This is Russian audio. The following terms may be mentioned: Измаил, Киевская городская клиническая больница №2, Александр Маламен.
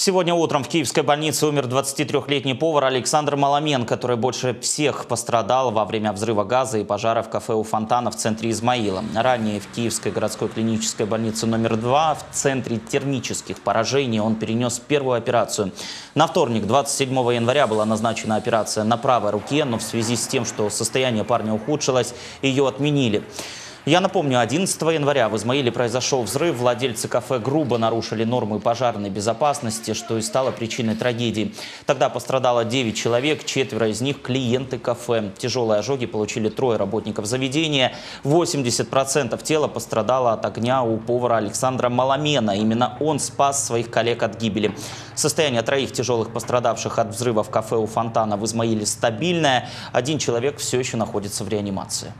Сегодня утром в киевской больнице умер 23-летний повар Александр Маламен, который больше всех пострадал во время взрыва газа и пожара в кафе у фонтана в центре Измаила. Ранее в Киевской городской клинической больнице №2 в центре термических поражений он перенес первую операцию. На вторник, 27 января, была назначена операция на правой руке, но в связи с тем, что состояние парня ухудшилось, ее отменили. Я напомню, 11 января в Измаиле произошел взрыв. Владельцы кафе грубо нарушили нормы пожарной безопасности, что и стало причиной трагедии. Тогда пострадало 9 человек, 4 из них – клиенты кафе. Тяжелые ожоги получили 3 работников заведения. 80% тела пострадало от огня у повара Александра Маламена. Именно он спас своих коллег от гибели. Состояние 3 тяжелых пострадавших от взрыва в кафе у фонтана в Измаиле стабильное. 1 человек все еще находится в реанимации.